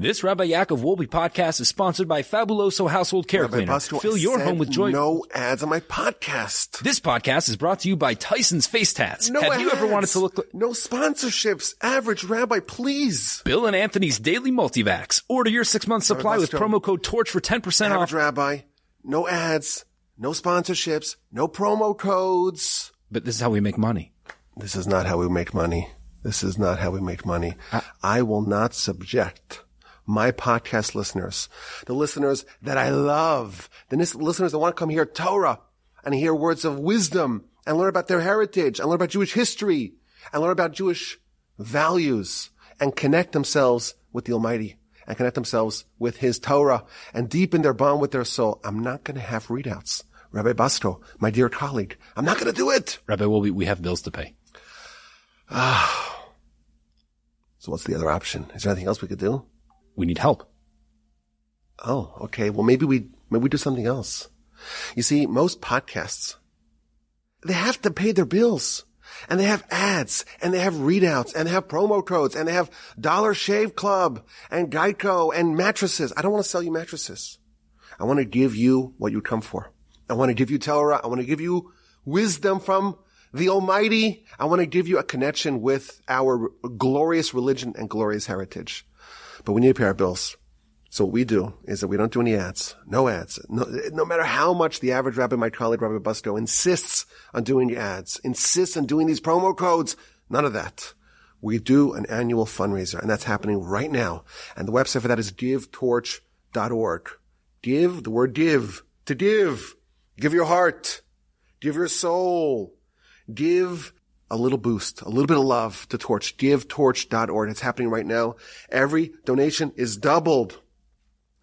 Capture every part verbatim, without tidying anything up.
This Rabbi Yaakov Wolbe podcast is sponsored by Fabuloso Household Care Rabbi Cleaner. Busko, Fill I your home with joy. No ads on my podcast. This podcast is brought to you by Tyson's Face Tats. No Have ads. you ever wanted to look like... No sponsorships. Average Rabbi, please. Bill and Anthony's Daily Multivax. Order your six-month supply Rabbi with Busko. promo code TORCH for ten percent Average off. Average Rabbi. No ads. No sponsorships. No promo codes. But this is how we make money. This is not how we make money. This is not how we make money. I, I will not subject... my podcast listeners, the listeners that I love, the listeners that want to come hear Torah and hear words of wisdom and learn about their heritage and learn about Jewish history and learn about Jewish values and connect themselves with the Almighty and connect themselves with His Torah and deepen their bond with their soul. I'm not going to have readouts. Rabbi Busko, my dear colleague, I'm not going to do it. Rabbi Wolbe, we have bills to pay. Ah. So what's the other option? Is there anything else we could do? We need help. Oh, okay. Well, maybe we, maybe we do something else. You see, most podcasts, they have to pay their bills, and they have ads, and they have readouts, and they have promo codes, and they have Dollar Shave Club and Geico and mattresses. I don't want to sell you mattresses. I want to give you what you come for. I want to give you Torah. I want to give you wisdom from the Almighty. I want to give you a connection with our glorious religion and glorious heritage. But we need to pay our bills. So what we do is that we don't do any ads. No ads. No, no matter how much the average rabbi, my colleague, Rabbi Busko, insists on doing ads, insists on doing these promo codes, none of that. We do an annual fundraiser, and that's happening right now. And the website for that is give torch dot org. Give, the word give, to give. Give your heart. Give your soul. Give a little boost, a little bit of love to Torch. give torch dot org. It's happening right now. Every donation is doubled.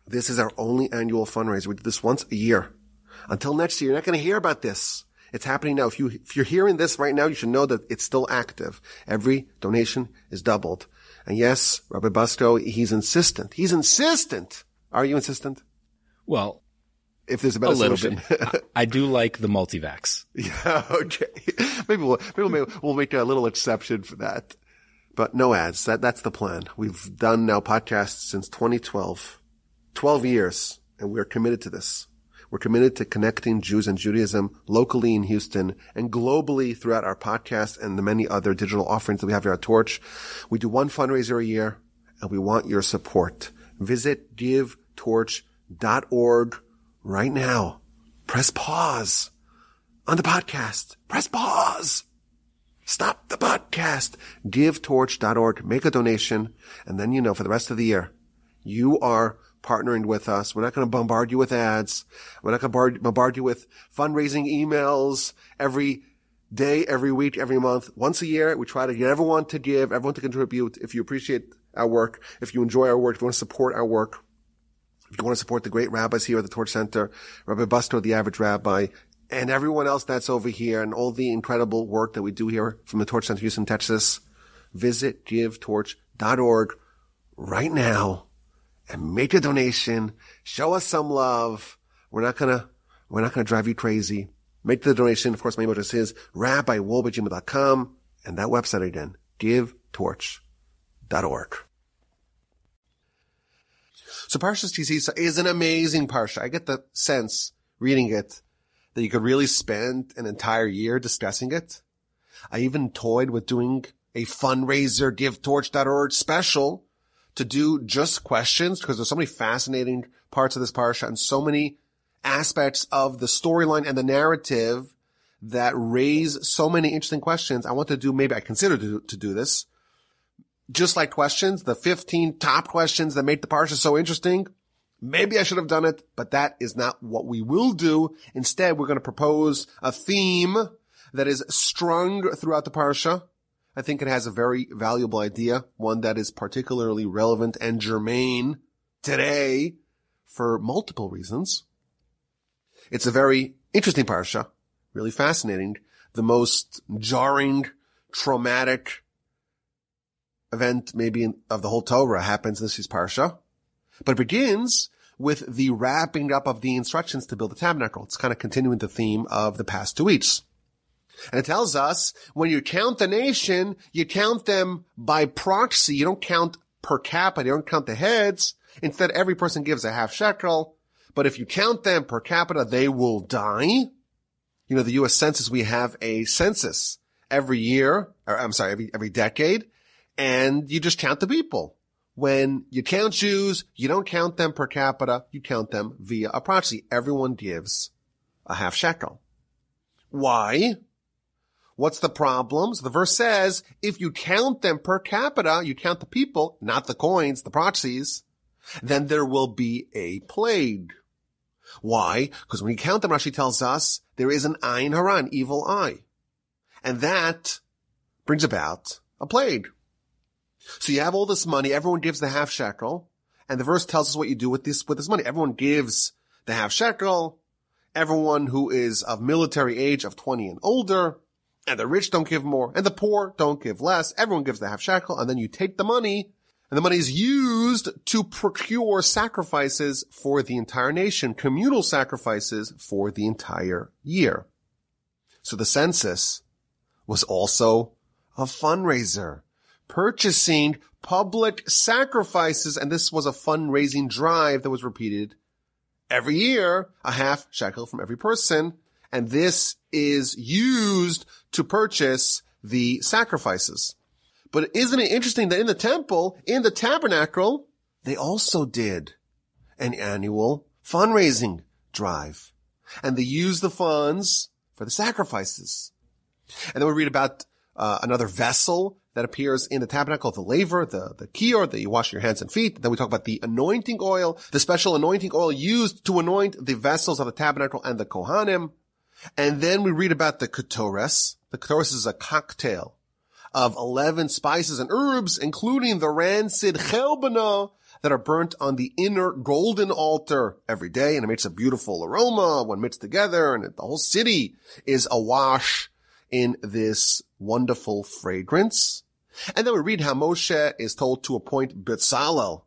This is our only annual fundraiser. We do this once a year. Until next year, you're not going to hear about this. It's happening now. If you, if you're hearing this right now, you should know that it's still active. Every donation is doubled. And yes, Rabbi Busko, he's insistent. He's insistent. Are you insistent? Well, if there's a better a solution. I do like the multivax. Yeah, okay. Maybe we'll, maybe we'll, we'll make a little exception for that. But no ads. That, that's the plan. We've done now podcasts since twenty twelve. twelve years. And we're committed to this. We're committed to connecting Jews and Judaism locally in Houston and globally throughout our podcast and the many other digital offerings that we have here at Torch. We do one fundraiser a year and we want your support. Visit give torch dot org. Right now, press pause on the podcast. Press pause. Stop the podcast. give torch dot org. Make a donation. And then, you know, for the rest of the year, you are partnering with us. We're not going to bombard you with ads. We're not going to bombard you with fundraising emails every day, every week, every month. Once a year, we try to get everyone to give, everyone to contribute. If you appreciate our work, if you enjoy our work, if you want to support our work, if you want to support the great rabbis here at the Torch Center, Rabbi Busko, the average rabbi, and everyone else that's over here and all the incredible work that we do here from the Torch Center, Houston, Texas, visit give torch dot org right now and make a donation. Show us some love. We're not going to, we're not going to drive you crazy. Make the donation. Of course, my email address is rabbi wolbe at gmail dot com, and that website again, give torch dot org. So Parshas Teitzei is an amazing parsha. I get the sense, reading it, that you could really spend an entire year discussing it. I even toyed with doing a fundraiser, give torch dot org special to do just questions, because there's so many fascinating parts of this parsha and so many aspects of the storyline and the narrative that raise so many interesting questions. I want to do, maybe I consider to, to do this. Just like questions, the fifteen top questions that make the parsha so interesting. Maybe I should have done it, but that is not what we will do. Instead, we're going to propose a theme that is strung throughout the parsha. I think it has a very valuable idea, one that is particularly relevant and germane today for multiple reasons. It's a very interesting parsha, really fascinating. The most jarring, traumatic event maybe of the whole Torah happens in this year's parsha, but it begins with the wrapping up of the instructions to build the tabernacle. It's kind of continuing the theme of the past two weeks. And it tells us when you count the nation, you count them by proxy. You don't count per capita. You don't count the heads. Instead, every person gives a half shekel. But if you count them per capita, they will die. You know, the U S Census, we have a census every year, or I'm sorry, every, every decade, and you just count the people. When you count Jews, you don't count them per capita, you count them via a proxy. Everyone gives a half shekel. Why? What's the problem? So the verse says, if you count them per capita, you count the people, not the coins, the proxies, then there will be a plague. Why? Because when you count them, Rashi tells us, there is an ayin hara, an evil eye. And that brings about a plague. So you have all this money, everyone gives the half shekel, and the verse tells us what you do with this, with this money. Everyone gives the half shekel, everyone who is of military age of twenty and older, and the rich don't give more, and the poor don't give less. Everyone gives the half shekel, and then you take the money, and the money is used to procure sacrifices for the entire nation, communal sacrifices for the entire year. So the census was also a fundraiser, purchasing public sacrifices, and this was a fundraising drive that was repeated every year, a half shekel from every person, and this is used to purchase the sacrifices. But isn't it interesting that in the temple, in the tabernacle, they also did an annual fundraising drive. And they used the funds for the sacrifices. And then we read about uh, another vessel that appears in the tabernacle, the laver, the, the kior, that you wash your hands and feet. Then we talk about the anointing oil, the special anointing oil used to anoint the vessels of the tabernacle and the kohanim. And then we read about the ketores. The ketores is a cocktail of eleven spices and herbs, including the rancid chelbana that are burnt on the inner golden altar every day, and it makes a beautiful aroma when mixed together, and the whole city is awash in this wonderful fragrance. And then we read how Moshe is told to appoint B'tzalel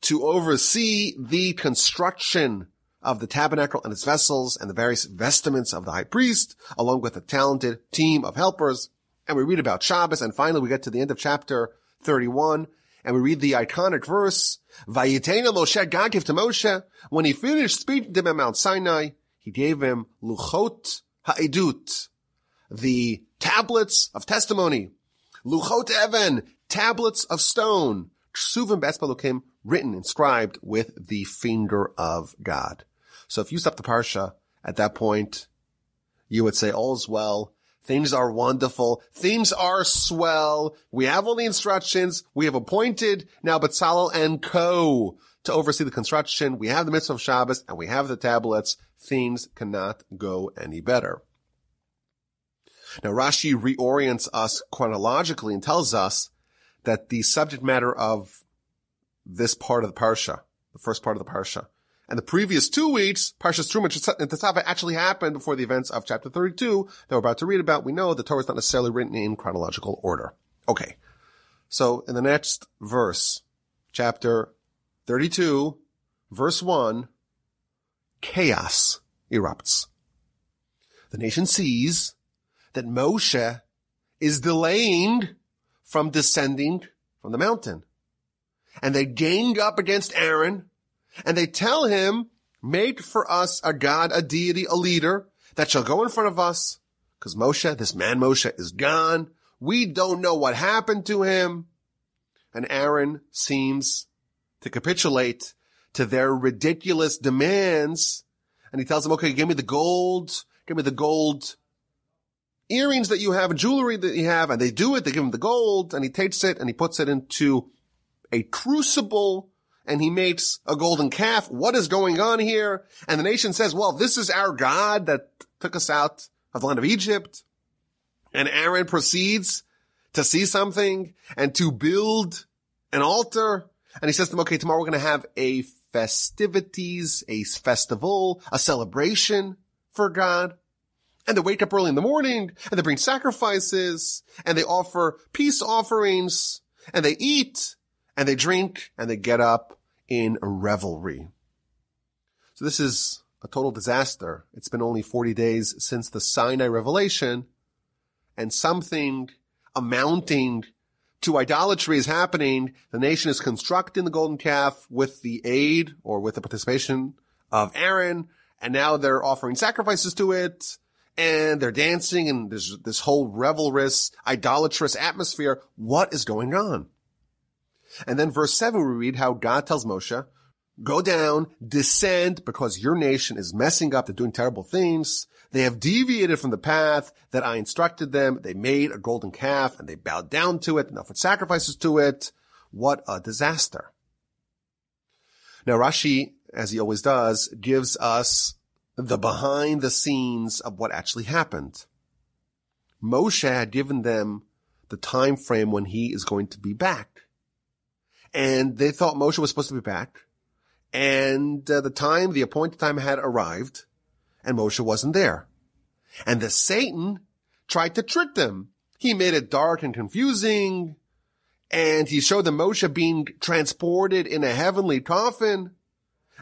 to oversee the construction of the tabernacle and its vessels and the various vestments of the high priest, along with a talented team of helpers. And we read about Shabbos, and finally we get to the end of chapter thirty-one, and we read the iconic verse, Vayitena Moshe, God gave to Moshe, when he finished speaking to him at Mount Sinai, he gave him Luchot Ha'edut, the tablets of testimony, Luchot Even, tablets of stone, Ksuven Bespalukim, written, inscribed with the finger of God. So if you stop the Parsha at that point, you would say, all's well. Things are wonderful. Things are swell. We have all the instructions. We have appointed now B'tzalel and co. to oversee the construction. We have the mitzvah of Shabbos, and we have the tablets. Things cannot go any better. Now, Rashi reorients us chronologically and tells us that the subject matter of this part of the Parsha, the first part of the Parsha, and the previous two weeks, Parshas Truma and Tetzaveh actually happened before the events of chapter thirty-two that we're about to read about. We know the Torah is not necessarily written in chronological order. Okay, so in the next verse, chapter thirty-two, verse one, chaos erupts. The nation sees that Moshe is delayed from descending from the mountain. And they gang up against Aaron, and they tell him, make for us a god, a deity, a leader that shall go in front of us. Because Moshe, this man Moshe, is gone. We don't know what happened to him. And Aaron seems to capitulate to their ridiculous demands. And he tells them, okay, give me the gold. Give me the gold earrings that you have, and jewelry that you have. And they do it. They give him the gold. And he takes it and he puts it into a crucible, and he makes a golden calf. What is going on here? And the nation says, well, this is our God that took us out of the land of Egypt. And Aaron proceeds to see something and to build an altar. And he says to them, okay, tomorrow we're going to have a festivities, a festival, a celebration for God. And they wake up early in the morning, and they bring sacrifices, and they offer peace offerings, and they eat, and they drink, and they get up in revelry. So this is a total disaster. It's been only forty days since the Sinai revelation, and something amounting to idolatry is happening, the nation is constructing the golden calf with the aid or with the participation of Aaron, and now they're offering sacrifices to it, and they're dancing, and there's this whole revelrous, idolatrous atmosphere. What is going on? And then verse seven, we read how God tells Moshe, go down, descend, because your nation is messing up, they're doing terrible things. They have deviated from the path that I instructed them. They made a golden calf, and they bowed down to it and offered sacrifices to it. What a disaster. Now Rashi, as he always does, gives us the behind the scenes of what actually happened. Moshe had given them the time frame when he is going to be back. And they thought Moshe was supposed to be back. And uh, the time, the appointed time had arrived, and Moshe wasn't there. And the Satan tried to trick them. He made it dark and confusing, and he showed them Moshe being transported in a heavenly coffin,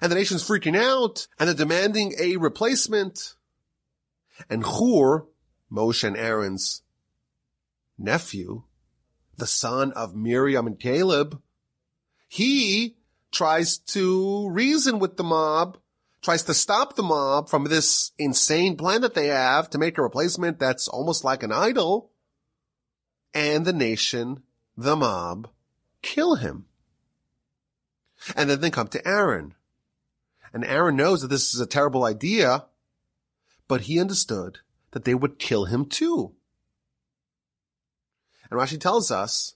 and the nation's freaking out, and they're demanding a replacement. And Hur, Moshe and Aaron's nephew, the son of Miriam and Caleb, he tries to reason with the mob, tries to stop the mob from this insane plan that they have to make a replacement that's almost like an idol. And the nation, the mob, kill him. And then they come to Aaron. And Aaron knows that this is a terrible idea, but he understood that they would kill him too. And Rashi tells us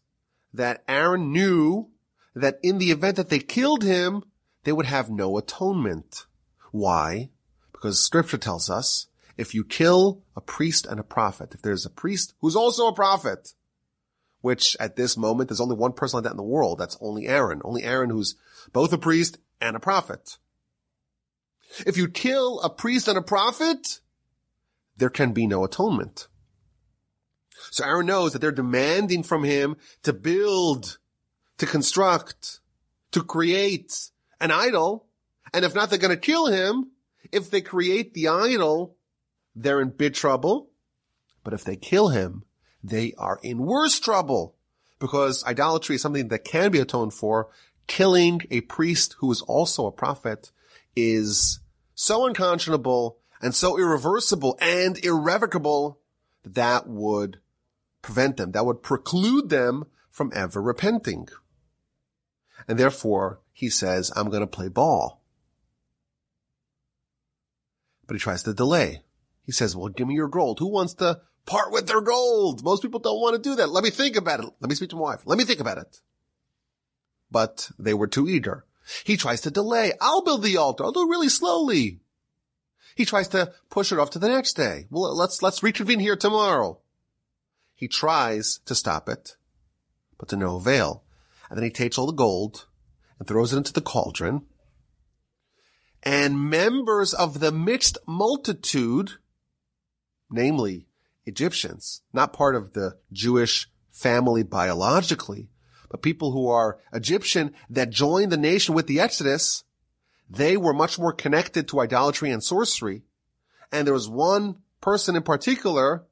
that Aaron knew that in the event that they killed him, they would have no atonement. Why? Because Scripture tells us, if you kill a priest and a prophet, if there's a priest who's also a prophet, which at this moment, there's only one person like that in the world, that's only Aaron. Only Aaron who's both a priest and a prophet. If you kill a priest and a prophet, there can be no atonement. So Aaron knows that they're demanding from him to build, to construct, to create an idol. And if not, they're going to kill him. If they create the idol, they're in big trouble. But if they kill him, they are in worse trouble, because idolatry is something that can be atoned for. Killing a priest who is also a prophet is so unconscionable and so irreversible and irrevocable that that would prevent them, that would preclude them from ever repenting. And therefore, he says, I'm going to play ball. But he tries to delay. He says, well, give me your gold. Who wants to part with their gold? Most people don't want to do that. Let me think about it. Let me speak to my wife. Let me think about it. But they were too eager. He tries to delay. I'll build the altar. I'll do it really slowly. He tries to push it off to the next day. Well, let's, let's reconvene here tomorrow. He tries to stop it, but to no avail. And then he takes all the gold and throws it into the cauldron. And members of the mixed multitude, namely Egyptians, not part of the Jewish family biologically, but people who are Egyptian that joined the nation with the Exodus, they were much more connected to idolatry and sorcery. And there was one person in particular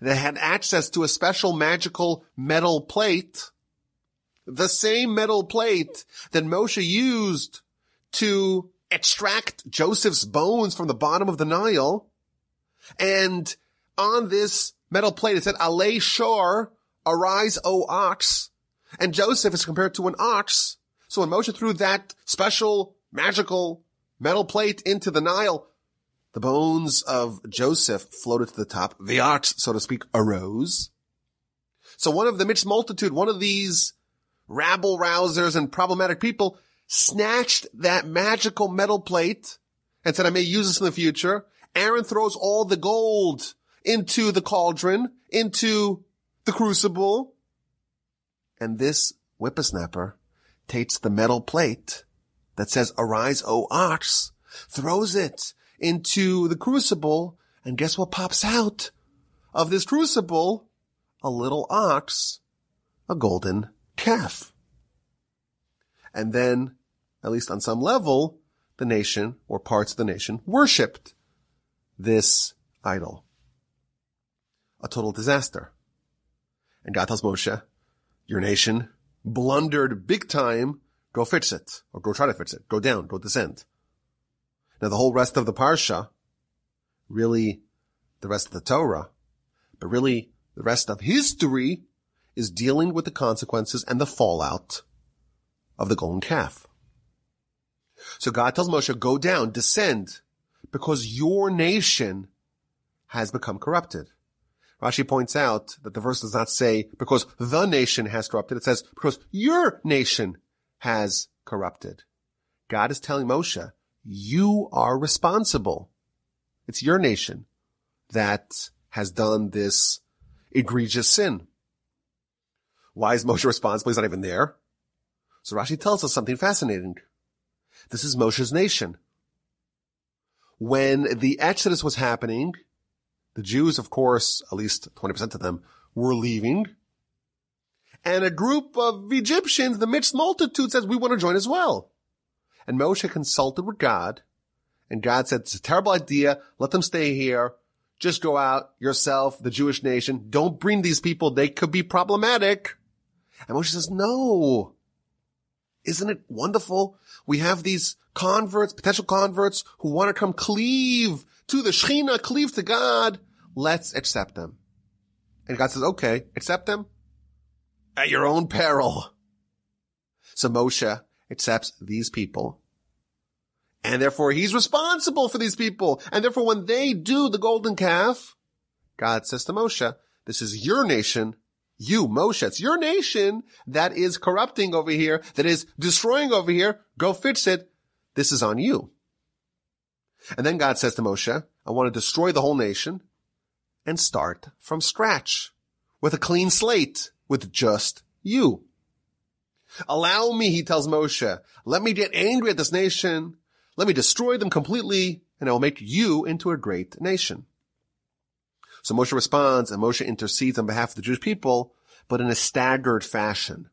that had access to a special magical metal plate, the same metal plate that Moshe used to extract Joseph's bones from the bottom of the Nile. And on this metal plate, it said, Alay Shor, arise, O ox. And Joseph is compared to an ox. So when Moshe threw that special magical metal plate into the Nile, the bones of Joseph floated to the top. The ox, so to speak, arose. So one of the mixed multitude, one of these rabble-rousers and problematic people, snatched that magical metal plate and said, I may use this in the future. Aaron throws all the gold into the cauldron, into the crucible. And this whippersnapper takes the metal plate that says, arise, O ox, throws it into the crucible, and guess what pops out of this crucible? A little ox, a golden calf. And then, at least on some level, the nation, or parts of the nation, worshipped this idol. A total disaster. And God tells Moshe, your nation blundered big time, go fix it, or go try to fix it, go down, go descend. Now the whole rest of the Parsha, really the rest of the Torah, but really the rest of history is dealing with the consequences and the fallout of the golden calf. So God tells Moshe, go down, descend, because your nation has become corrupted. Rashi points out that the verse does not say, because the nation has corrupted. It says, because your nation has corrupted. God is telling Moshe, you are responsible. It's your nation that has done this egregious sin. Why is Moshe responsible? He's not even there. So Rashi tells us something fascinating. This is Moshe's nation. When the Exodus was happening, the Jews, of course, at least twenty percent of them, were leaving. And a group of Egyptians, the mixed multitude, says, we want to join as well. And Moshe consulted with God, and God said, it's a terrible idea. Let them stay here. Just go out yourself, the Jewish nation. Don't bring these people. They could be problematic. And Moshe says, no. Isn't it wonderful? We have these converts, potential converts, who want to come cleave to the Shekhinah, cleave to God. Let's accept them. And God says, okay, accept them at your own peril. So Moshe accepts these people. And therefore, he's responsible for these people. And therefore, when they do the golden calf, God says to Moshe, this is your nation, you, Moshe. It's your nation that is corrupting over here, that is destroying over here. Go fix it. This is on you. And then God says to Moshe, I want to destroy the whole nation and start from scratch with a clean slate, with just you. Allow me, he tells Moshe, let me get angry at this nation. Let me destroy them completely, and I will make you into a great nation. So Moshe responds, and Moshe intercedes on behalf of the Jewish people, but in a staggered fashion.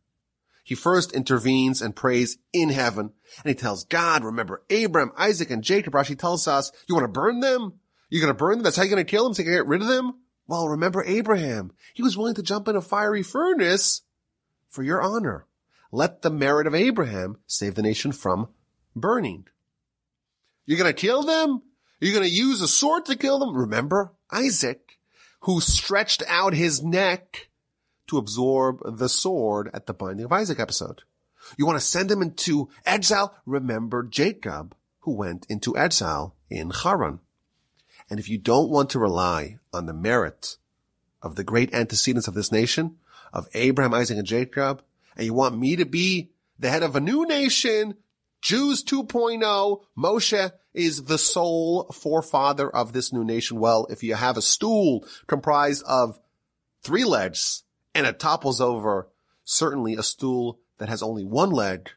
He first intervenes and prays in heaven, and he tells God, remember Abraham, Isaac, and Jacob. Rashi tells us, you want to burn them? You're going to burn them? That's how you're going to kill them, so you can get rid of them? Well, remember Abraham. He was willing to jump in a fiery furnace for your honor. Let the merit of Abraham save the nation from burning. You're going to kill them? You're going to use a sword to kill them? Remember Isaac, who stretched out his neck to absorb the sword at the Binding of Isaac episode. You want to send him into exile? Remember Jacob, who went into exile in Haran. And if you don't want to rely on the merit of the great antecedents of this nation, of Abraham, Isaac, and Jacob, and you want me to be the head of a new nation, Jews two point oh, Moshe is the sole forefather of this new nation. Well, if you have a stool comprised of three legs and it topples over, certainly a stool that has only one leg,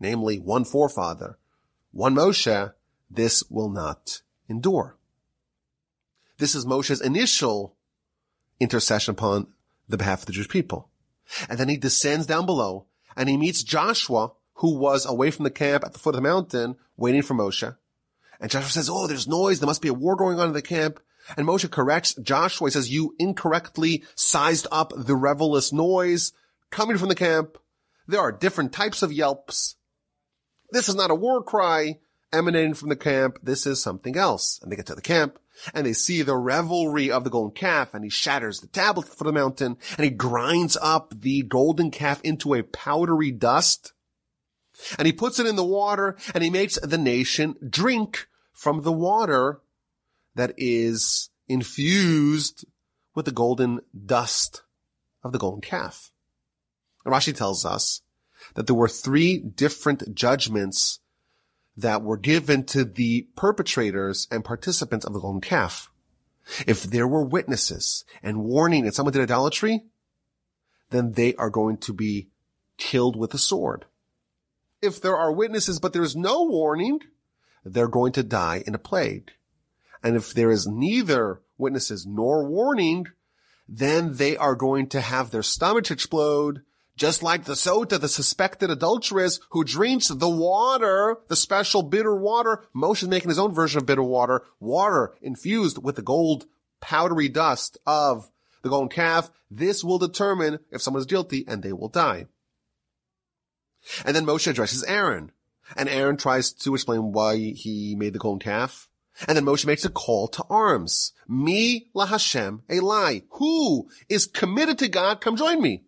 namely one forefather, one Moshe, this will not endure. This is Moshe's initial intercession upon the behalf of the Jewish people. And then he descends down below and he meets Joshua, who was away from the camp at the foot of the mountain, waiting for Moshe. And Joshua says, oh, there's noise. There must be a war going on in the camp. And Moshe corrects Joshua. He says, you incorrectly sized up the revelous noise coming from the camp. There are different types of yelps. This is not a war cry emanating from the camp. This is something else. And they get to the camp, and they see the revelry of the golden calf, and he shatters the tablet at the foot of the mountain, and he grinds up the golden calf into a powdery dust. And he puts it in the water, and he makes the nation drink from the water that is infused with the golden dust of the golden calf. And Rashi tells us that there were three different judgments that were given to the perpetrators and participants of the golden calf. If there were witnesses and warning that someone did idolatry, then they are going to be killed with a sword. If there are witnesses, but there is no warning, they're going to die in a plague. And if there is neither witnesses nor warning, then they are going to have their stomachs explode, just like the sota, the suspected adulteress who drinks the water, the special bitter water. Moshe is making his own version of bitter water, water infused with the gold powdery dust of the golden calf, this will determine if someone is guilty and they will die. And then Moshe addresses Aaron. And Aaron tries to explain why he made the golden calf. And then Moshe makes a call to arms. Mi laHashem Eli. Who is committed to God? Come join me.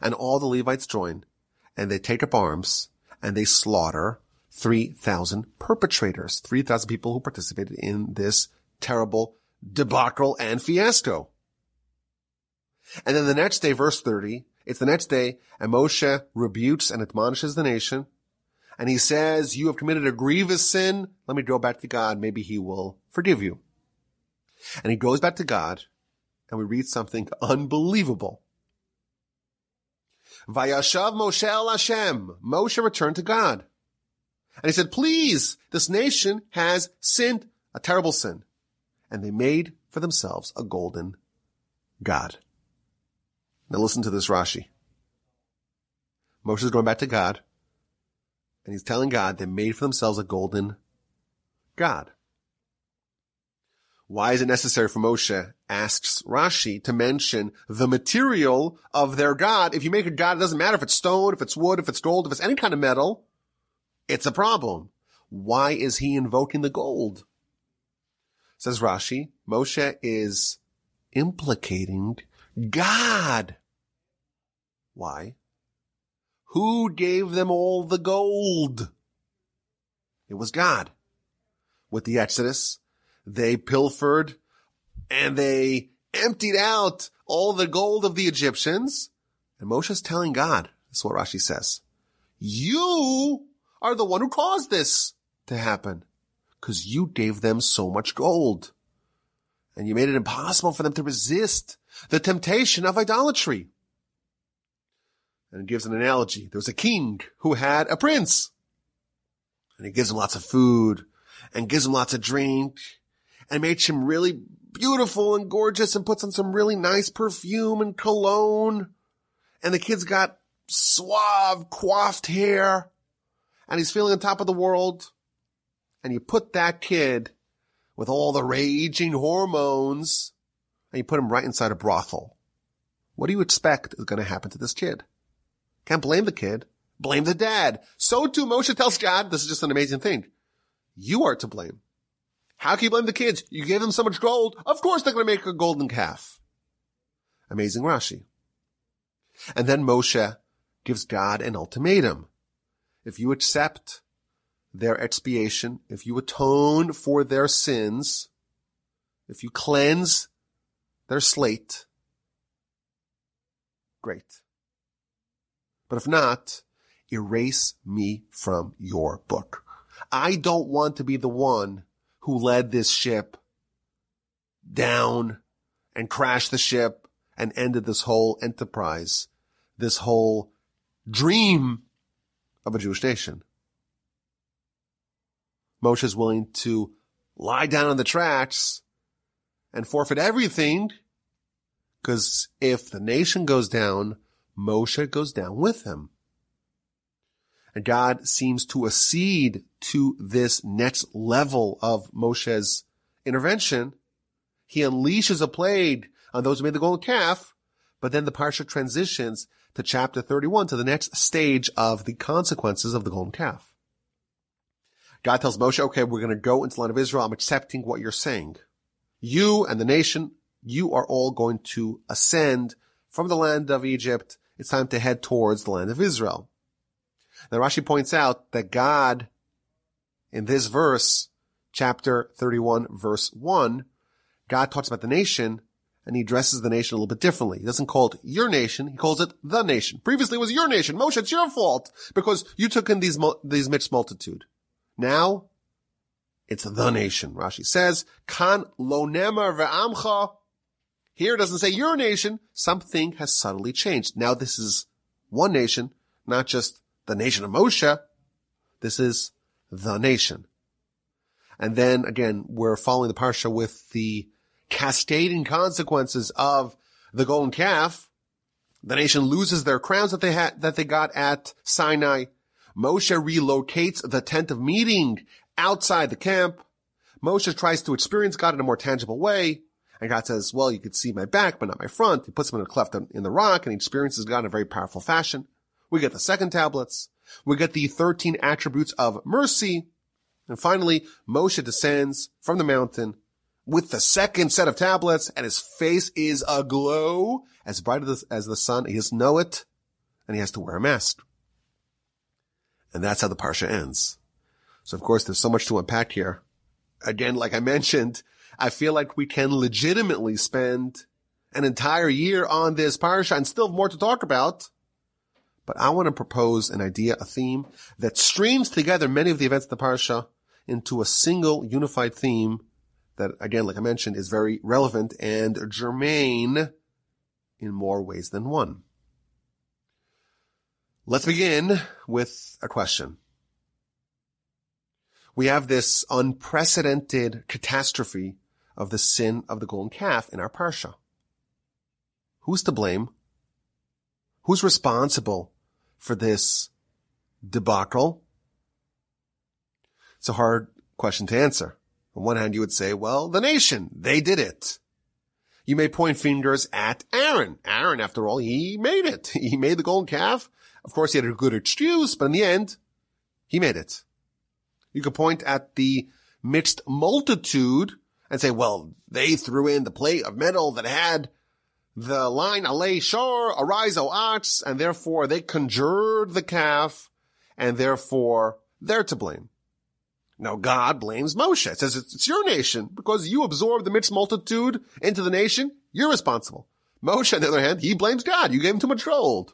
And all the Levites join, and they take up arms, and they slaughter three thousand perpetrators, three thousand people who participated in this terrible debacle and fiasco. And then the next day, verse thirty, it's the next day, and Moshe rebukes and admonishes the nation, and he says, you have committed a grievous sin. Let me go back to God. Maybe he will forgive you. And he goes back to God, and we read something unbelievable. Vayashav Moshe El Hashem. Moshe returned to God. And he said, please, this nation has sinned a terrible sin. And they made for themselves a golden god. Now listen to this, Rashi. Moshe is going back to God. And he's telling God they made for themselves a golden god. Why is it necessary for Moshe, asks Rashi, to mention the material of their god? If you make a god, it doesn't matter if it's stone, if it's wood, if it's gold, if it's any kind of metal. It's a problem. Why is he invoking the gold? Says Rashi, Moshe is implicating God. Why? Who gave them all the gold? It was God. With the Exodus, they pilfered and they emptied out all the gold of the Egyptians. And Moshe's telling God, this is what Rashi says, you are the one who caused this to happen because you gave them so much gold and you made it impossible for them to resist the temptation of idolatry. And it gives an analogy. There was a king who had a prince and he gives him lots of food and gives him lots of drink and makes him really beautiful and gorgeous and puts on some really nice perfume and cologne. And the kid's got suave, coiffed hair and he's feeling on top of the world. And you put that kid with all the raging hormones and you put him right inside a brothel. What do you expect is going to happen to this kid? Can't blame the kid. Blame the dad. So too Moshe tells God, this is just an amazing thing. You are to blame. How can you blame the kids? You gave them so much gold. Of course they're going to make a golden calf. Amazing Rashi. And then Moshe gives God an ultimatum. If you accept their expiation, if you atone for their sins, if you cleanse their slate, great. But if not, erase me from your book. I don't want to be the one who led this ship down and crashed the ship and ended this whole enterprise, this whole dream of a Jewish nation. Moshe is willing to lie down on the tracks and forfeit everything because if the nation goes down, Moshe goes down with him. And God seems to accede to this next level of Moshe's intervention. He unleashes a plague on those who made the golden calf, but then the parsha transitions to chapter thirty-one, to the next stage of the consequences of the golden calf. God tells Moshe, okay, we're going to go into the land of Israel. I'm accepting what you're saying. You and the nation, you are all going to ascend from the land of Egypt. It's time to head towards the land of Israel. Now Rashi points out that God, in this verse, chapter thirty-one, verse one, God talks about the nation, and he addresses the nation a little bit differently. He doesn't call it your nation, he calls it the nation. Previously it was your nation. Moshe, it's your fault, because you took in these these mixed multitude. Now, it's the nation. Rashi says, Kan lo nemar ve'amcha. Here it doesn't say your nation. Something has subtly changed. Now this is one nation, not just the nation of Moshe. This is the nation. And then again, we're following the parsha with the cascading consequences of the golden calf. The nation loses their crowns that they had, that they got at Sinai. Moshe relocates the tent of meeting outside the camp. Moshe tries to experience God in a more tangible way. And God says, well, you could see my back, but not my front. He puts him in a cleft in the rock, and he experiences God in a very powerful fashion. We get the second tablets. We get the thirteen attributes of mercy. And finally, Moshe descends from the mountain with the second set of tablets, and his face is aglow, as bright as the sun. He doesn't know it, and he has to wear a mask. And that's how the Parsha ends. So, of course, there's so much to unpack here. Again, like I mentioned, I feel like we can legitimately spend an entire year on this Parsha and still have more to talk about. But I want to propose an idea, a theme, that streams together many of the events of the Parsha into a single unified theme that, again, like I mentioned, is very relevant and germane in more ways than one. Let's begin with a question. We have this unprecedented catastrophe of the sin of the golden calf in our Parsha. Who's to blame? Who's responsible for this debacle? It's a hard question to answer. On one hand, you would say, well, the nation, they did it. You may point fingers at Aaron. Aaron, after all, he made it. He made the golden calf. Of course, he had a good excuse, but in the end, he made it. You could point at the mixed multitude and say, well, they threw in the plate of metal that had the line, Alay Shor, arise, O ox, and therefore they conjured the calf, and therefore they're to blame. Now God blames Moshe. It says it's your nation, because you absorbed the mixed multitude into the nation, you're responsible. Moshe, on the other hand, he blames God. You gave him too much gold.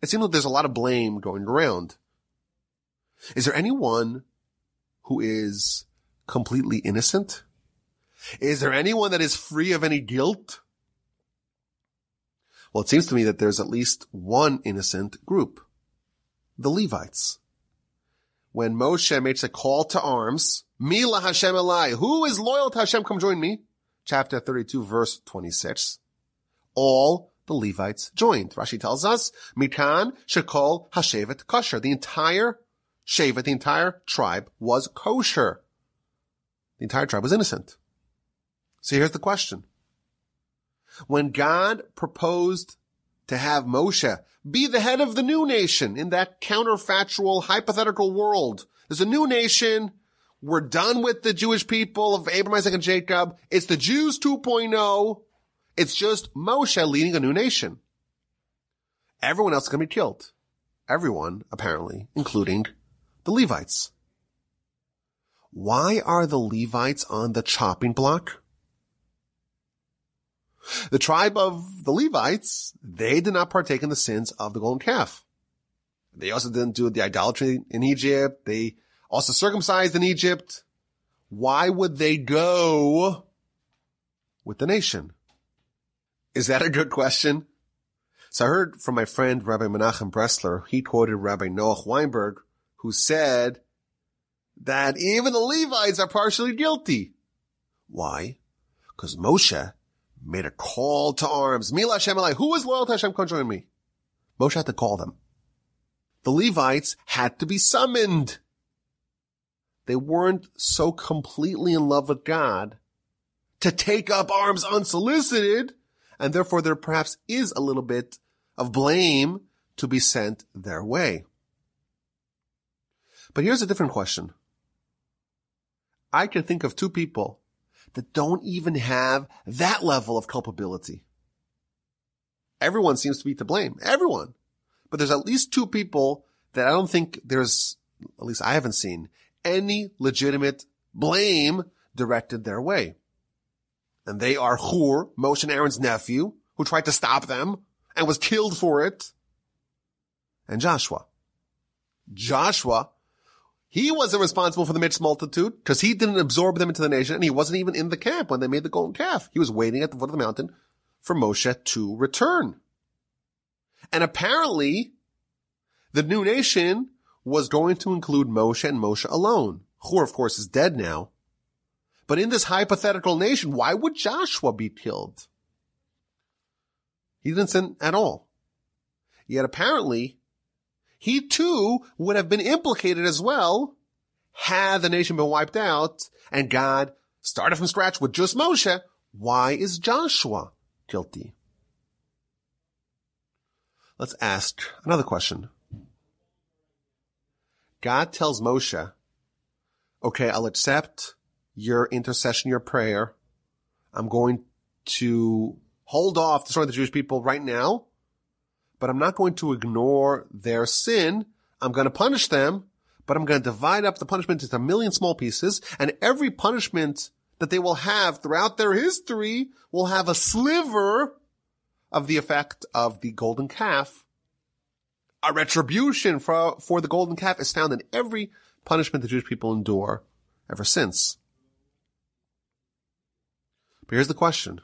It seems like there's a lot of blame going around. Is there anyone who is completely innocent? Is there anyone that is free of any guilt? Well, it seems to me that there's at least one innocent group, the Levites. When Moshe makes a call to arms, Mi la Hashem Elai, who is loyal to Hashem, come join me, chapter thirty-two, verse twenty-six, all the Levites joined. Rashi tells us, Mikan shekol hashevet kosher, the entire shevet, the entire tribe was kosher. The entire tribe was innocent. So here's the question. When God proposed to have Moshe be the head of the new nation in that counterfactual, hypothetical world, there's a new nation, we're done with the Jewish people of Abraham, Isaac, and Jacob, it's the Jews two point oh, it's just Moshe leading a new nation. Everyone else is going to be killed. Everyone, apparently, including the Levites. Why are the Levites on the chopping block? The tribe of the Levites, they did not partake in the sins of the golden calf. They also didn't do the idolatry in Egypt. They also circumcised in Egypt. Why would they go with the nation? Is that a good question? So I heard from my friend Rabbi Menachem Bressler. He quoted Rabbi Noach Weinberg, who said that even the Levites are partially guilty. Why? Because Moshe made a call to arms. Mila Hashem Elai. Who is loyal to Hashem? Come join me. Moshe had to call them. The Levites had to be summoned. They weren't so completely in love with God to take up arms unsolicited, and therefore there perhaps is a little bit of blame to be sent their way. But here's a different question. I can think of two people that don't even have that level of culpability. Everyone seems to be to blame. Everyone. But there's at least two people that I don't think there's, at least I haven't seen, any legitimate blame directed their way. And they are Hur, Moshe and Aaron's nephew, who tried to stop them and was killed for it, and Joshua. Joshua He wasn't responsible for the mixed multitude because he didn't absorb them into the nation, and he wasn't even in the camp when they made the golden calf. He was waiting at the foot of the mountain for Moshe to return. And apparently, the new nation was going to include Moshe and Moshe alone. Hur, of course, is dead now. But in this hypothetical nation, why would Joshua be killed? He didn't sin at all. Yet apparently, he too would have been implicated as well had the nation been wiped out and God started from scratch with just Moshe Why is Joshua guilty? Let's ask another question. God tells Moshe, okay, I'll accept your intercession, your prayer. I'm going to hold off destroying the Jewish people right now, but I'm not going to ignore their sin. I'm going to punish them, but I'm going to divide up the punishment into a million small pieces, and every punishment that they will have throughout their history will have a sliver of the effect of the golden calf. A retribution for, for the golden calf is found in every punishment the Jewish people endure ever since. But here's the question.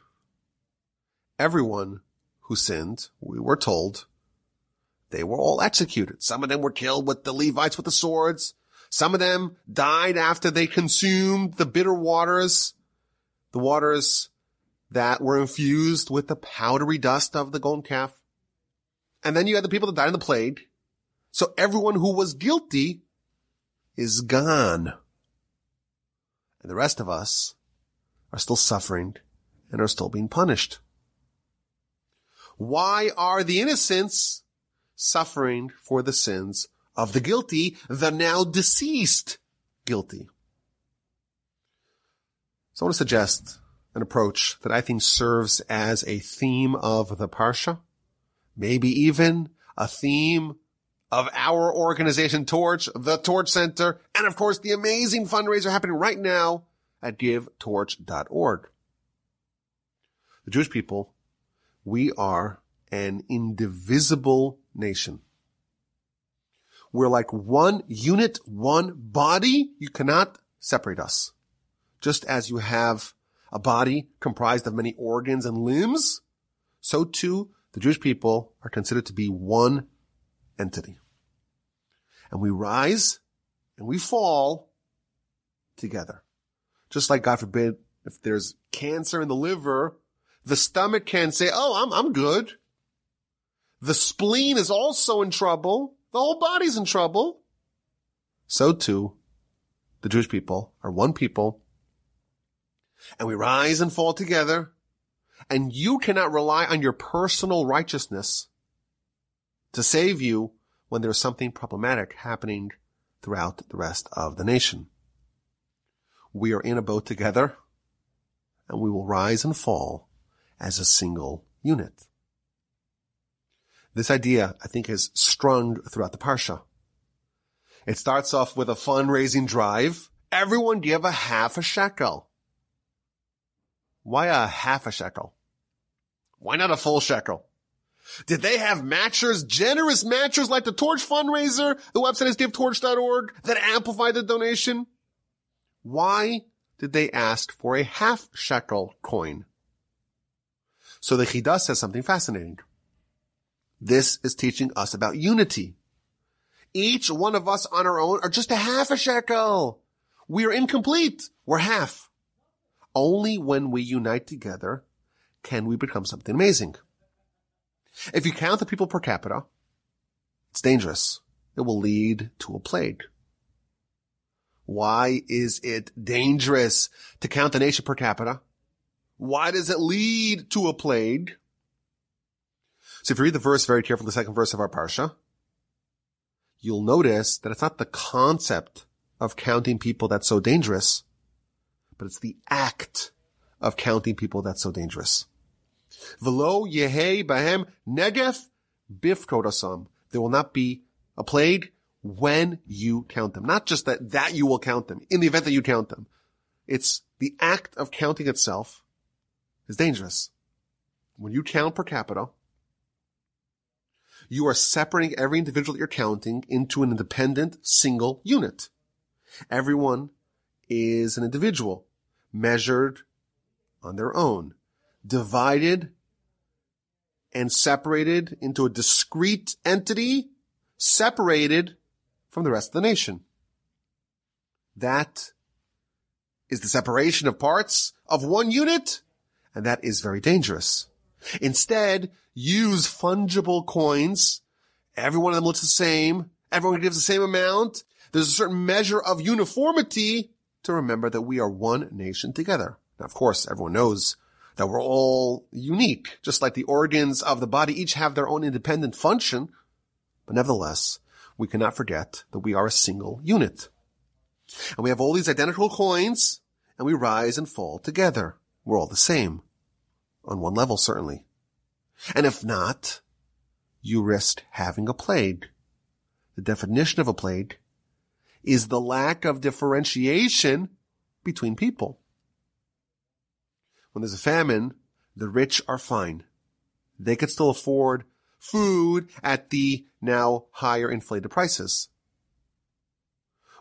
Everyone who sinned, we were told, they were all executed. Some of them were killed with the Levites with the swords. Some of them died after they consumed the bitter waters, the waters that were infused with the powdery dust of the golden calf. And then you had the people that died in the plague. So everyone who was guilty is gone. And the rest of us are still suffering and are still being punished. Why are the innocents suffering for the sins of the guilty, the now deceased guilty? So I want to suggest an approach that I think serves as a theme of the Parsha, maybe even a theme of our organization, Torch, the Torch Center, and of course the amazing fundraiser happening right now at Give Torch dot org. The Jewish people, we are an indivisible nation. We're like one unit, one body. You cannot separate us. Just as you have a body comprised of many organs and limbs, so too the Jewish people are considered to be one entity. And we rise and we fall together. Just like, God forbid, if there's cancer in the liver, the stomach can say, oh, I'm I'm good. The spleen is also in trouble. The whole body's in trouble. So too, the Jewish people are one people. And we rise and fall together. And you cannot rely on your personal righteousness to save you when there is something problematic happening throughout the rest of the nation. We are in a boat together, and we will rise and fall as a single unit. This idea, I think, is strung throughout the Parsha. It starts off with a fundraising drive. Everyone give a half a shekel. Why a half a shekel? Why not a full shekel? Did they have matchers, generous matchers like the Torch fundraiser? The website is Give Torch dot org that amplified the donation. Why did they ask for a half shekel coin? So the Chida says something fascinating. This is teaching us about unity. Each one of us on our own are just a half a shekel. We are incomplete. We're half. Only when we unite together can we become something amazing. If you count the people per capita, it's dangerous. It will lead to a plague. Why is it dangerous to count the nation per capita? Why does it lead to a plague? So if you read the verse very carefully, the second verse of our Parsha, you'll notice that it's not the concept of counting people that's so dangerous, but it's the act of counting people that's so dangerous. V'lo yehei bahem negef bifkod asam. There will not be a plague when you count them. Not just that, that you will count them, in the event that you count them. It's the act of counting itself is dangerous. When you count per capita, you are separating every individual that you're counting into an independent single unit. Everyone is an individual, measured on their own, divided and separated into a discrete entity, separated from the rest of the nation. That is the separation of parts of one unit, and that is very dangerous. Instead, use fungible coins. Every one of them looks the same. Everyone gives the same amount. There's a certain measure of uniformity to remember that we are one nation together. Now, of course, everyone knows that we're all unique, just like the organs of the body each have their own independent function. But nevertheless, we cannot forget that we are a single unit. And we have all these identical coins, and we rise and fall together. We're all the same, on one level certainly. And if not, you risk having a plague. The definition of a plague is the lack of differentiation between people. When there's a famine, the rich are fine. They can still afford food at the now higher inflated prices.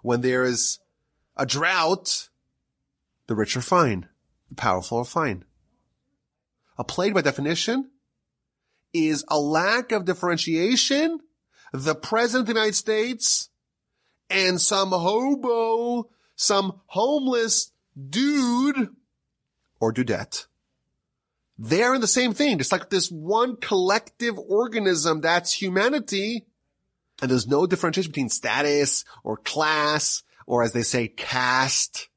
When there is a drought, the rich are fine. The powerful are fine. A plague, by definition, is a lack of differentiation. The president of the United States and some hobo, some homeless dude or dudette, they're in the same thing. It's like this one collective organism that's humanity, and there's no differentiation between status or class or, as they say, caste.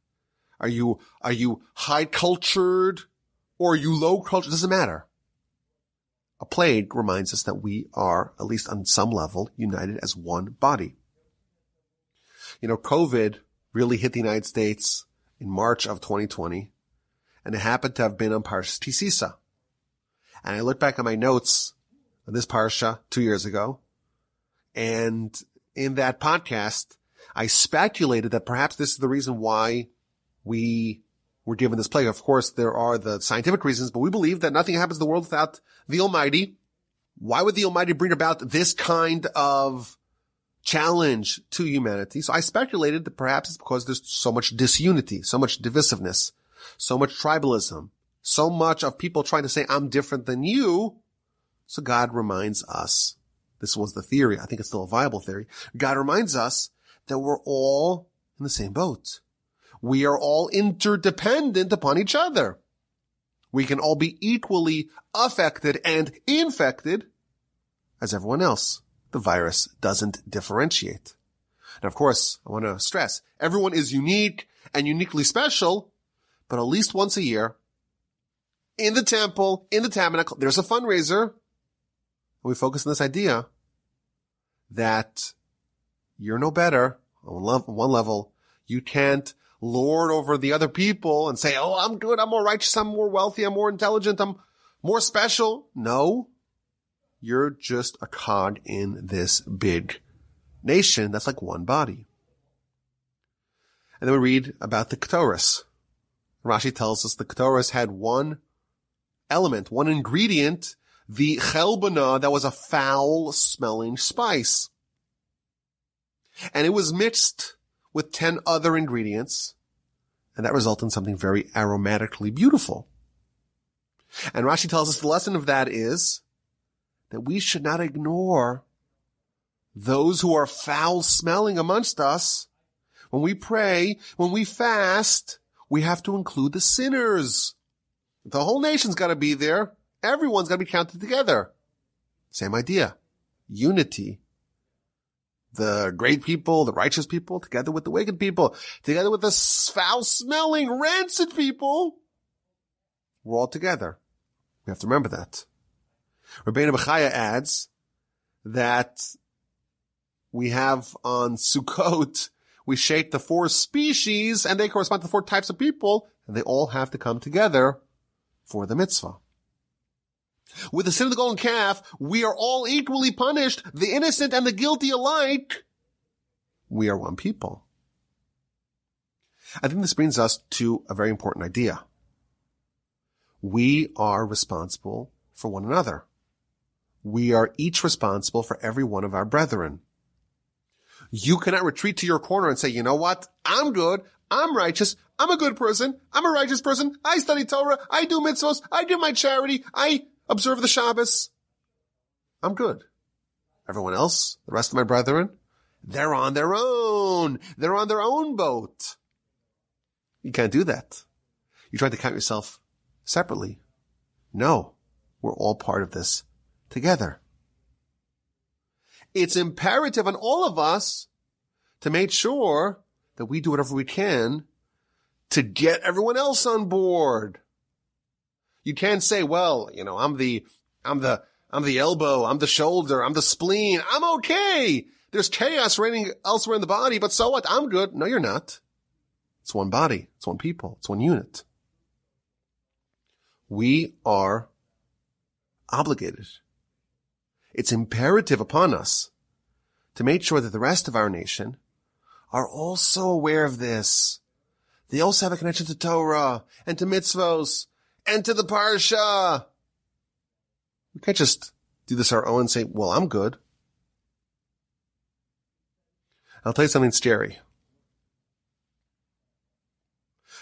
Are you are you high cultured or are you low cultured? It doesn't matter. A plague reminds us that we are, at least on some level, united as one body. You know, COVID really hit the United States in March of twenty twenty, and it happened to have been on Parshas Ki Sisa. And I look back at my notes on this Parsha two years ago, and in that podcast, I speculated that perhaps this is the reason why we were given this plague. Of course, there are the scientific reasons, but we believe that nothing happens in the world without the Almighty. Why would the Almighty bring about this kind of challenge to humanity? So I speculated that perhaps it's because there's so much disunity, so much divisiveness, so much tribalism, so much of people trying to say, I'm different than you. So God reminds us, this was the theory, I think it's still a viable theory, God reminds us that we're all in the same boat. We are all interdependent upon each other. We can all be equally affected and infected as everyone else. The virus doesn't differentiate. And of course, I want to stress, everyone is unique and uniquely special, but at least once a year, in the temple, in the tabernacle, there's a fundraiser, and we focus on this idea that you're no better on one level. You can't lord over the other people and say, oh, I'm good, I'm more righteous, I'm more wealthy, I'm more intelligent, I'm more special. No, you're just a cog in this big nation that's like one body. And then we read about the Ketoros. Rashi tells us the Ketoros had one element, one ingredient, the chelbana, that was a foul-smelling spice. And it was mixed with ten other ingredients, and that resulted in something very aromatically beautiful. And Rashi tells us the lesson of that is that we should not ignore those who are foul-smelling amongst us. When we pray, when we fast, we have to include the sinners. The whole nation's got to be there. Everyone's got to be counted together. Same idea. Unity. The great people, the righteous people, together with the wicked people, together with the foul-smelling, rancid people. We're all together. We have to remember that. Rabbeinu Bechaya adds that we have on Sukkot, we shape the four species, and they correspond to the four types of people, and they all have to come together for the mitzvah. With the sin of the golden calf, we are all equally punished, the innocent and the guilty alike. We are one people. I think this brings us to a very important idea. We are responsible for one another. We are each responsible for every one of our brethren. You cannot retreat to your corner and say, you know what? I'm good. I'm righteous. I'm a good person. I'm a righteous person. I study Torah. I do mitzvahs. I do my charity. I observe the Shabbos. I'm good. Everyone else, the rest of my brethren, they're on their own. They're on their own boat. You can't do that. You try to count yourself separately. No, we're all part of this together. It's imperative on all of us to make sure that we do whatever we can to get everyone else on board. you can't say, well, you know, I'm the, I'm the, I'm the elbow, I'm the shoulder, I'm the spleen, I'm okay. There's chaos reigning elsewhere in the body, but so what? I'm good. No, you're not. It's one body. It's one people. It's one unit. We are obligated. It's imperative upon us to make sure that the rest of our nation are also aware of this. They also have a connection to Torah and to mitzvos and to the Parsha. We can't just do this our own and say, well, I'm good. I'll tell you something scary.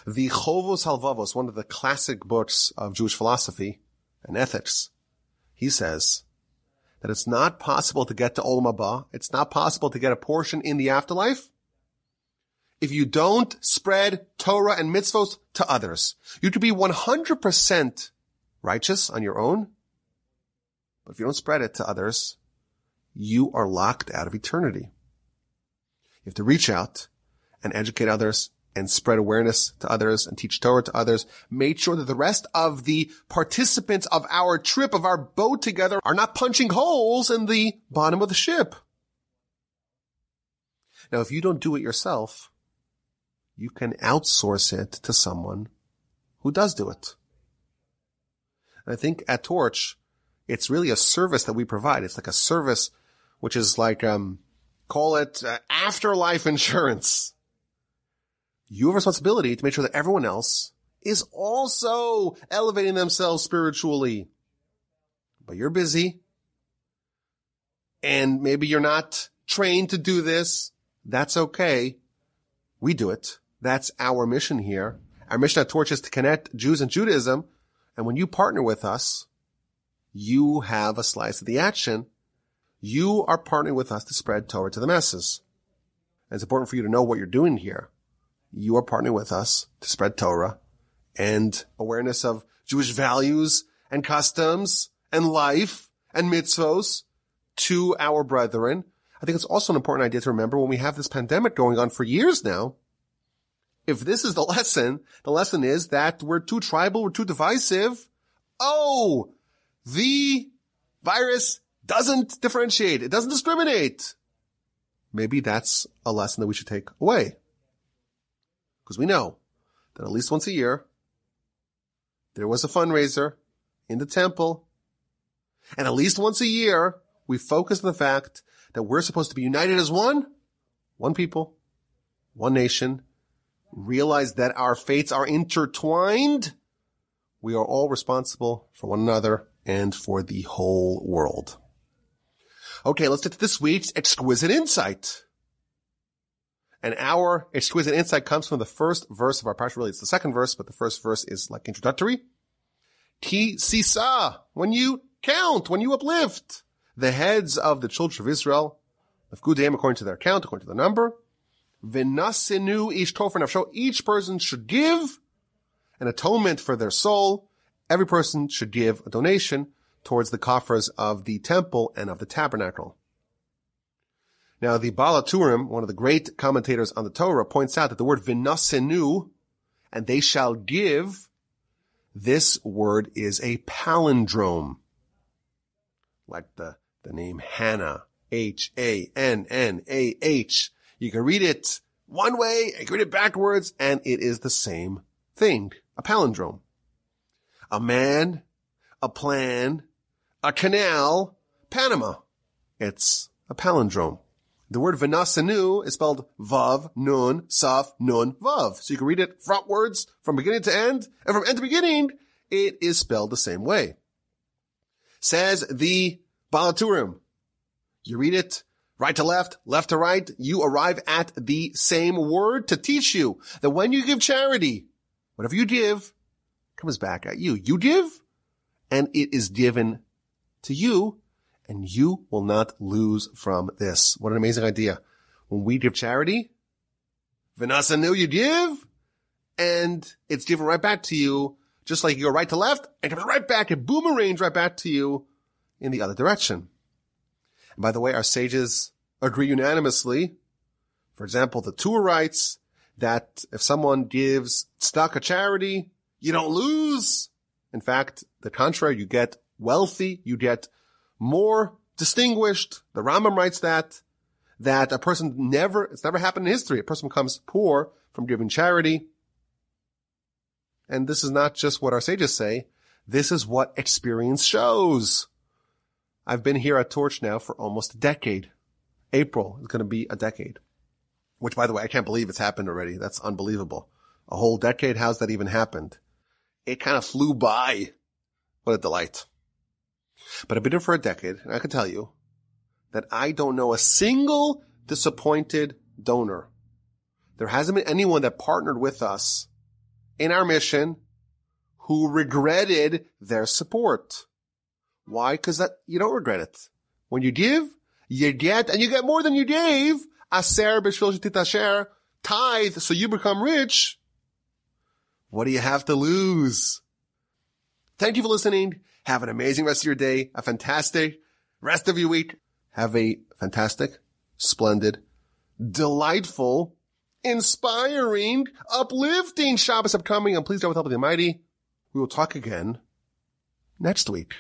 The Chovos Halvavos, one of the classic books of Jewish philosophy and ethics, he says that it's not possible to get to Olam Habah, it's not possible to get a portion in the afterlife, if you don't spread Torah and mitzvot to others. You could be one hundred percent righteous on your own, but if you don't spread it to others, you are locked out of eternity. You have to reach out and educate others and spread awareness to others and teach Torah to others. Make sure that the rest of the participants of our trip, of our boat together, are not punching holes in the bottom of the ship. Now, if you don't do it yourself, you can outsource it to someone who does do it. And I think at Torch, it's really a service that we provide. It's like a service which is like, um, call it uh, afterlife insurance. You have a responsibility to make sure that everyone else is also elevating themselves spiritually. But you're busy, and maybe you're not trained to do this. That's okay. We do it. That's our mission here. Our mission at Torch is to connect Jews and Judaism. And when you partner with us, you have a slice of the action. You are partnering with us to spread Torah to the masses. And it's important for you to know what you're doing here. You are partnering with us to spread Torah and awareness of Jewish values and customs and life and mitzvos to our brethren. I think it's also an important idea to remember when we have this pandemic going on for years now. If this is the lesson, the lesson is that we're too tribal, we're too divisive. Oh, the virus doesn't differentiate. It doesn't discriminate. Maybe that's a lesson that we should take away. Because we know that at least once a year, there was a fundraiser in the temple. And at least once a year, we focus on the fact that we're supposed to be united as one, one people, one nation, realize that our fates are intertwined. We are all responsible for one another and for the whole world. Okay, let's get to this week's exquisite insight. And our exquisite insight comes from the first verse of our parsha. Really, it's the second verse, but the first verse is like introductory. Ki Sisa, when you count, when you uplift the heads of the children of Israel, of Gudem, according to their count, according to the number. V'nasinu ish tofar nafsho, each person should give an atonement for their soul. Every person should give a donation towards the coffers of the temple and of the tabernacle. Now, the Baal HaTurim, one of the great commentators on the Torah, points out that the word vinasenu, and they shall give, this word is a palindrome. Like the, the name Hannah, H A N N A H. You can read it one way, you can read it backwards, and it is the same thing, a palindrome. A man, a plan, a canal, Panama. It's a palindrome. The word vinasenu is spelled vav, nun, saf, nun, vav. So you can read it frontwards from beginning to end, and from end to beginning, it is spelled the same way. Says the Baal HaTurim. You read it right to left, left to right. You arrive at the same word to teach you that when you give charity, whatever you give comes back at you. You give, and it is given to you. And you will not lose from this. What an amazing idea. When we give charity, vinasenu, you give, and it's given right back to you, just like you go right to left, and comes right back, it boomerangs right back to you in the other direction. And by the way, our sages agree unanimously. For example, the Torah writes that if someone gives tzedakah charity, you don't lose. In fact, the contrary, you get wealthy, you get more distinguished. The Rambam writes that, that a person never, it's never happened in history. A person becomes poor from giving charity. And this is not just what our sages say. This is what experience shows. I've been here at Torch now for almost a decade. April is going to be a decade. Which, by the way, I can't believe it's happened already. That's unbelievable. A whole decade, how's that even happened? It kind of flew by. What a delight. But I've been here for a decade, and I can tell you that I don't know a single disappointed donor. There hasn't been anyone that partnered with us in our mission who regretted their support. Why? Because that you don't regret it. When you give, you get, and you get more than you gave. Aser b'shvil shetit asher, tithe, so you become rich. What do you have to lose? Thank you for listening. Have an amazing rest of your day, a fantastic rest of your week. Have a fantastic, splendid, delightful, inspiring, uplifting Shabbos upcoming, and please God with the help of the Almighty. We will talk again next week.